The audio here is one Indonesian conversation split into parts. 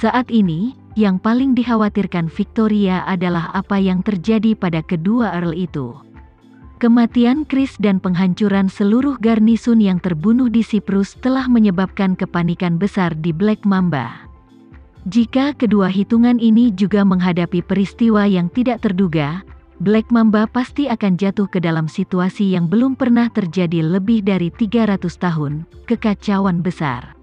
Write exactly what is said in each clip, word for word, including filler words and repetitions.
Saat ini, yang paling dikhawatirkan Victoria adalah apa yang terjadi pada kedua Earl itu. Kematian Chris dan penghancuran seluruh garnisun yang terbunuh di Cyprus telah menyebabkan kepanikan besar di Black Mamba. Jika kedua hitungan ini juga menghadapi peristiwa yang tidak terduga, Black Mamba pasti akan jatuh ke dalam situasi yang belum pernah terjadi lebih dari tiga ratus tahun, kekacauan besar.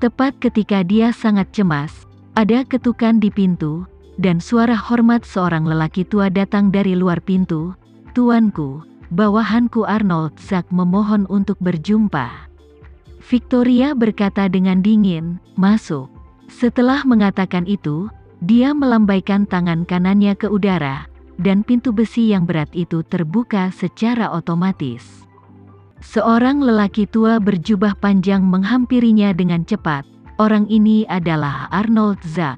Tepat ketika dia sangat cemas, ada ketukan di pintu, dan suara hormat seorang lelaki tua datang dari luar pintu. Tuanku, bawahanku Arnold Zak memohon untuk berjumpa. Victoria berkata dengan dingin, masuk. Setelah mengatakan itu, dia melambaikan tangan kanannya ke udara, dan pintu besi yang berat itu terbuka secara otomatis. Seorang lelaki tua berjubah panjang menghampirinya dengan cepat. Orang ini adalah Arnold Zak.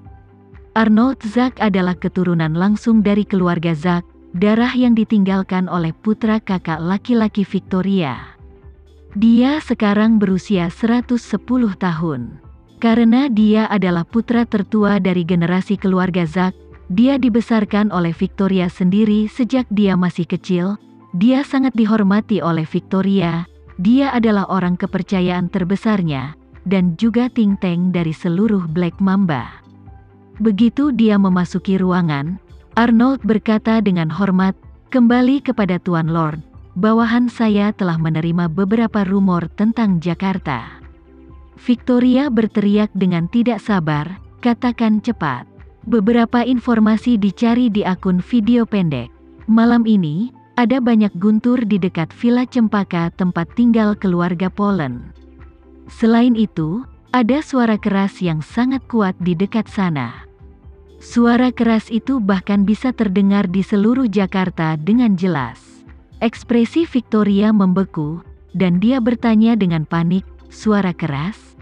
Arnold Zak adalah keturunan langsung dari keluarga Zak, darah yang ditinggalkan oleh putra kakak laki-laki Victoria. Dia sekarang berusia seratus sepuluh tahun. Karena dia adalah putra tertua dari generasi keluarga Zak, dia dibesarkan oleh Victoria sendiri sejak dia masih kecil. Dia sangat dihormati oleh Victoria, dia adalah orang kepercayaan terbesarnya, dan juga think tank dari seluruh Black Mamba. Begitu dia memasuki ruangan, Arnold berkata dengan hormat, kembali kepada Tuan Lord, bawahan saya telah menerima beberapa rumor tentang Jakarta. Victoria berteriak dengan tidak sabar, katakan cepat. Beberapa informasi dicari di akun video pendek. Malam ini, ada banyak guntur di dekat Villa Cempaka tempat tinggal keluarga Polen. Selain itu, ada suara keras yang sangat kuat di dekat sana. Suara keras itu bahkan bisa terdengar di seluruh Jakarta dengan jelas. Ekspresi Victoria membeku, dan dia bertanya dengan panik, suara keras?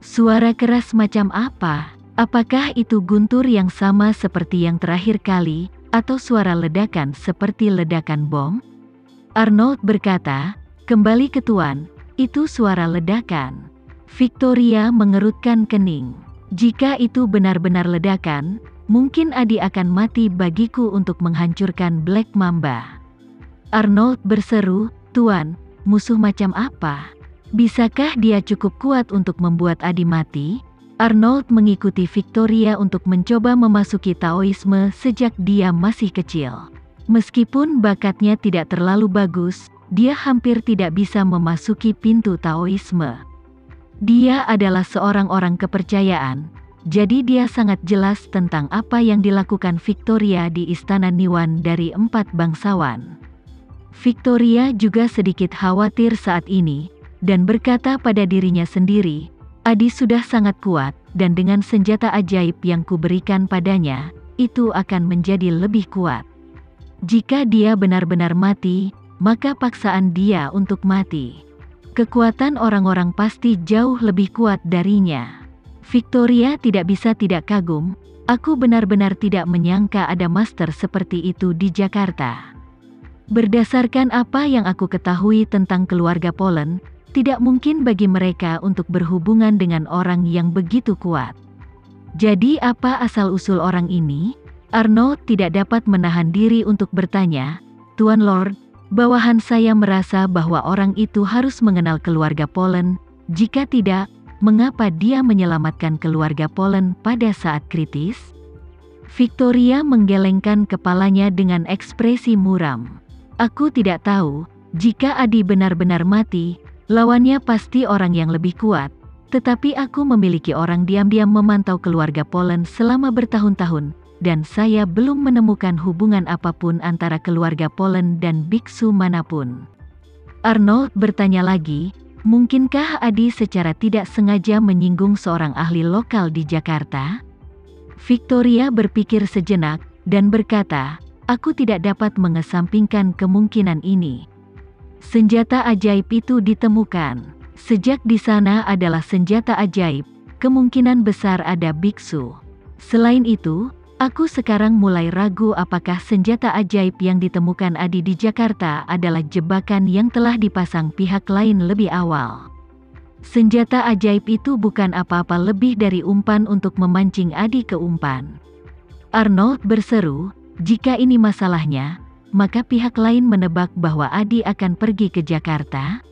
Suara keras macam apa? Apakah itu guntur yang sama seperti yang terakhir kali, atau suara ledakan seperti ledakan bom? Arnold berkata, kembali ke Tuan, itu suara ledakan. Victoria mengerutkan kening. Jika itu benar-benar ledakan, mungkin Adi akan mati bagiku untuk menghancurkan Black Mamba. Arnold berseru, Tuan, musuh macam apa? Bisakah dia cukup kuat untuk membuat Adi mati? Arnold mengikuti Victoria untuk mencoba memasuki Taoisme sejak dia masih kecil. Meskipun bakatnya tidak terlalu bagus, dia hampir tidak bisa memasuki pintu Taoisme. Dia adalah seorang orang kepercayaan, jadi dia sangat jelas tentang apa yang dilakukan Victoria di Istana Niwan dari empat bangsawan. Victoria juga sedikit khawatir saat ini, dan berkata pada dirinya sendiri, Adi sudah sangat kuat, dan dengan senjata ajaib yang kuberikan padanya, itu akan menjadi lebih kuat. Jika dia benar-benar mati, maka paksaan dia untuk mati. Kekuatan orang-orang pasti jauh lebih kuat darinya. Victoria tidak bisa tidak kagum, aku benar-benar tidak menyangka ada master seperti itu di Jakarta. Berdasarkan apa yang aku ketahui tentang keluarga Polen, tidak mungkin bagi mereka untuk berhubungan dengan orang yang begitu kuat. Jadi apa asal-usul orang ini? Arnold tidak dapat menahan diri untuk bertanya, Tuan Lord, bawahan saya merasa bahwa orang itu harus mengenal keluarga Polen, jika tidak, mengapa dia menyelamatkan keluarga Polen pada saat kritis? Victoria menggelengkan kepalanya dengan ekspresi muram. Aku tidak tahu, jika Adi benar-benar mati, lawannya pasti orang yang lebih kuat, tetapi aku memiliki orang diam-diam memantau keluarga Polen selama bertahun-tahun. Dan saya belum menemukan hubungan apapun antara keluarga Polen dan biksu manapun. Arnold bertanya lagi, mungkinkah Adi secara tidak sengaja menyinggung seorang ahli lokal di Jakarta? Victoria berpikir sejenak, dan berkata, aku tidak dapat mengesampingkan kemungkinan ini. Senjata ajaib itu ditemukan. Sejak di sana adalah senjata ajaib, kemungkinan besar ada biksu. Selain itu, aku sekarang mulai ragu apakah senjata ajaib yang ditemukan Adi di Jakarta adalah jebakan yang telah dipasang pihak lain lebih awal. Senjata ajaib itu bukan apa-apa lebih dari umpan untuk memancing Adi ke umpan. Arnold berseru, jika ini masalahnya, maka pihak lain menebak bahwa Adi akan pergi ke Jakarta?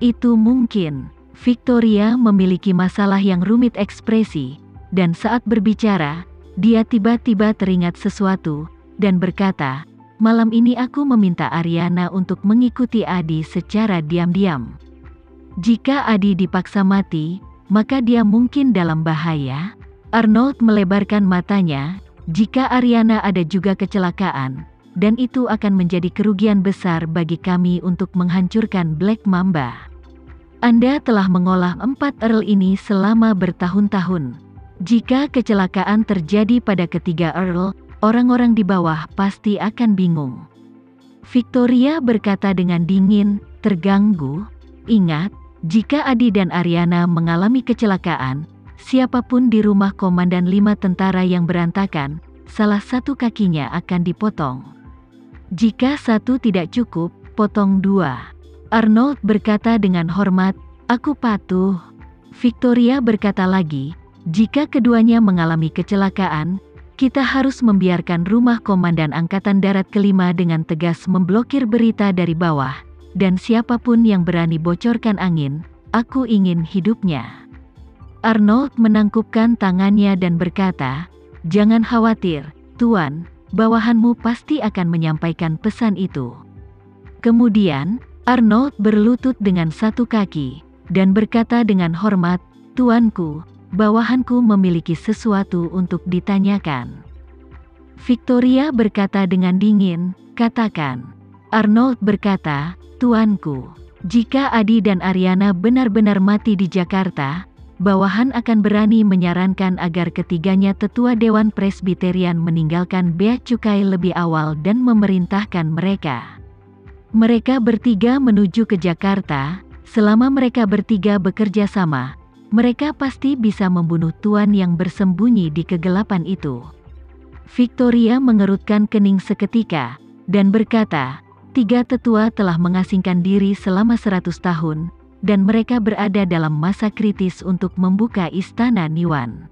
Itu mungkin. Victoria memiliki masalah yang rumit ekspresi, dan saat berbicara, dia tiba-tiba teringat sesuatu, dan berkata, malam ini aku meminta Ariana untuk mengikuti Adi secara diam-diam. Jika Adi dipaksa mati, maka dia mungkin dalam bahaya. Arnold melebarkan matanya, jika Ariana ada juga kecelakaan, dan itu akan menjadi kerugian besar bagi kami untuk menghancurkan Black Mamba. Anda telah mengolah empat Earl ini selama bertahun-tahun. Jika kecelakaan terjadi pada ketiga Earl, orang-orang di bawah pasti akan bingung. Victoria berkata dengan dingin, terganggu. Ingat, jika Adi dan Ariana mengalami kecelakaan, siapapun di rumah komandan lima tentara yang berantakan, salah satu kakinya akan dipotong. Jika satu tidak cukup, potong dua. Arnold berkata dengan hormat, aku patuh. Victoria berkata lagi, jika keduanya mengalami kecelakaan, kita harus membiarkan rumah komandan Angkatan Darat kelima dengan tegas memblokir berita dari bawah, dan siapapun yang berani bocorkan angin, aku ingin hidupnya. Arnold menangkupkan tangannya dan berkata, jangan khawatir, Tuan, bawahanmu pasti akan menyampaikan pesan itu. Kemudian, Arnold berlutut dengan satu kaki, dan berkata dengan hormat, Tuanku, bawahanku memiliki sesuatu untuk ditanyakan. Victoria berkata dengan dingin, katakan. Arnold berkata, Tuanku, jika Adi dan Ariana benar-benar mati di Jakarta, bawahan akan berani menyarankan agar ketiganya tetua Dewan Presbiterian meninggalkan bea cukai lebih awal dan memerintahkan mereka. Mereka bertiga menuju ke Jakarta, selama mereka bertiga bekerja sama, mereka pasti bisa membunuh Tuan yang bersembunyi di kegelapan itu. Victoria mengerutkan kening seketika, dan berkata, tiga tetua telah mengasingkan diri selama seratus tahun, dan mereka berada dalam masa kritis untuk membuka Istana Niwan.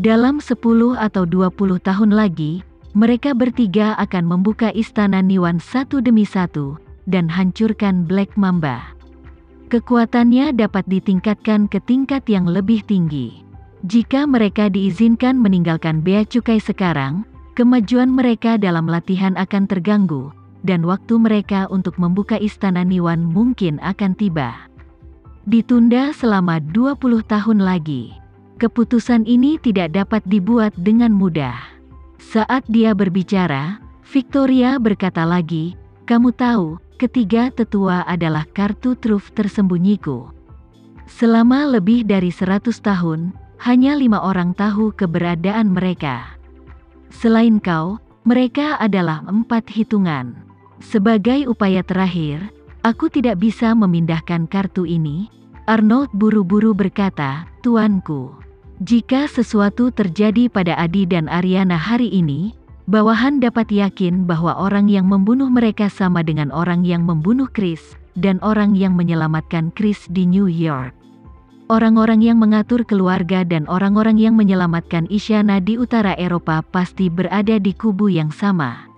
Dalam sepuluh atau dua puluh tahun lagi, mereka bertiga akan membuka Istana Niwan satu demi satu, dan hancurkan Black Mamba. Kekuatannya dapat ditingkatkan ke tingkat yang lebih tinggi. Jika mereka diizinkan meninggalkan bea cukai sekarang, kemajuan mereka dalam latihan akan terganggu, dan waktu mereka untuk membuka Istana Niwan mungkin akan tiba. Ditunda selama dua puluh tahun lagi. Keputusan ini tidak dapat dibuat dengan mudah. Saat dia berbicara, Victoria berkata lagi, kamu tahu, ketiga tetua adalah kartu truf tersembunyiku. Selama lebih dari seratus tahun, hanya lima orang tahu keberadaan mereka. Selain kau, mereka adalah empat hitungan. Sebagai upaya terakhir, aku tidak bisa memindahkan kartu ini. Arnold buru-buru berkata, Tuanku. Jika sesuatu terjadi pada Adi dan Ariana hari ini, bawahan dapat yakin bahwa orang yang membunuh mereka sama dengan orang yang membunuh Chris, dan orang yang menyelamatkan Chris di New York. Orang-orang yang mengatur keluarga dan orang-orang yang menyelamatkan Isyana di utara Eropa pasti berada di kubu yang sama.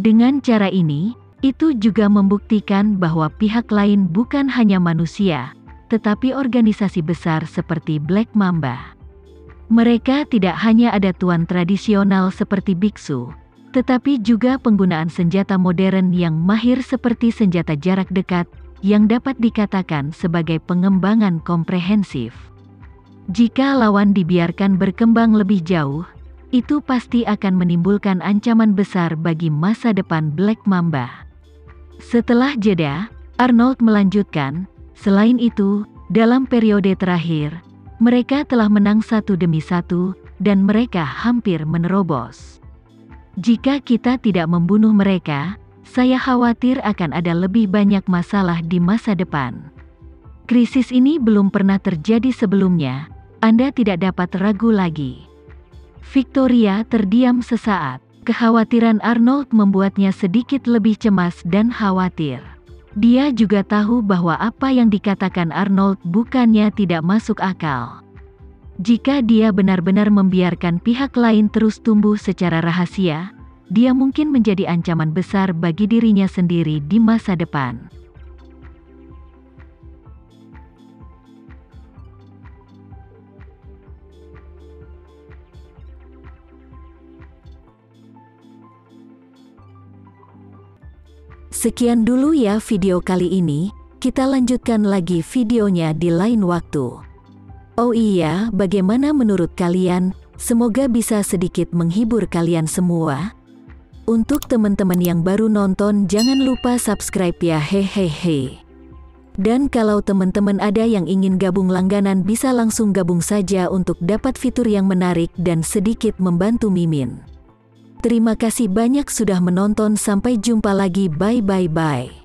Dengan cara ini, itu juga membuktikan bahwa pihak lain bukan hanya manusia, tetapi organisasi besar seperti Black Mamba. Mereka tidak hanya ada tuan tradisional seperti biksu, tetapi juga penggunaan senjata modern yang mahir seperti senjata jarak dekat, yang dapat dikatakan sebagai pengembangan komprehensif. Jika lawan dibiarkan berkembang lebih jauh, itu pasti akan menimbulkan ancaman besar bagi masa depan Black Mamba. Setelah jeda, Arnold melanjutkan, selain itu, dalam periode terakhir, mereka telah menang satu demi satu, dan mereka hampir menerobos. Jika kita tidak membunuh mereka, saya khawatir akan ada lebih banyak masalah di masa depan. Krisis ini belum pernah terjadi sebelumnya, Anda tidak dapat ragu lagi. Victoria terdiam sesaat, kekhawatiran Arnold membuatnya sedikit lebih cemas dan khawatir. Dia juga tahu bahwa apa yang dikatakan Arnold bukannya tidak masuk akal. Jika dia benar-benar membiarkan pihak lain terus tumbuh secara rahasia, dia mungkin menjadi ancaman besar bagi dirinya sendiri di masa depan. Sekian dulu ya video kali ini, kita lanjutkan lagi videonya di lain waktu. Oh iya, bagaimana menurut kalian? Semoga bisa sedikit menghibur kalian semua. Untuk teman-teman yang baru nonton, jangan lupa subscribe ya, hehehe. Dan kalau teman-teman ada yang ingin gabung langganan, bisa langsung gabung saja untuk dapat fitur yang menarik dan sedikit membantu Mimin. Terima kasih banyak sudah menonton, sampai jumpa lagi, bye bye bye.